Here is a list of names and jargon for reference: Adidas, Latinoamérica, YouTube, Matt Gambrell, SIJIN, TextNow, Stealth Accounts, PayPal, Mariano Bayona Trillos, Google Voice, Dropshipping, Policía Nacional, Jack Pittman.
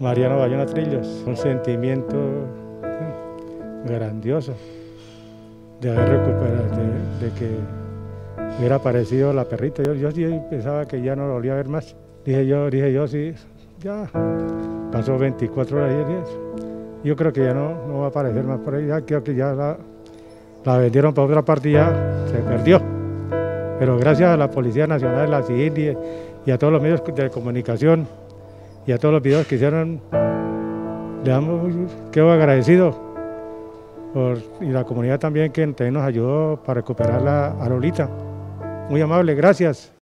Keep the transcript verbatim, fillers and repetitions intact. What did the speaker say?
Mariano Bayona Trillos, un sentimiento grandioso de haber recuperado, de, de que me hubiera aparecido la perrita. Yo, yo sí pensaba que ya no lo volvía a ver más. Dije yo, dije yo, sí, ya pasó veinticuatro horas y diez. Yo creo que ya no, no va a aparecer más por ahí, ya creo que ya la, la vendieron para otra parte y ya se perdió. Pero gracias a la Policía Nacional, la SIJIN y, y a todos los medios de comunicación, y a todos los videos que hicieron, le damos, quedo agradecido, por, y la comunidad también que también nos ayudó para recuperar la, a Lolita. Muy amable, gracias.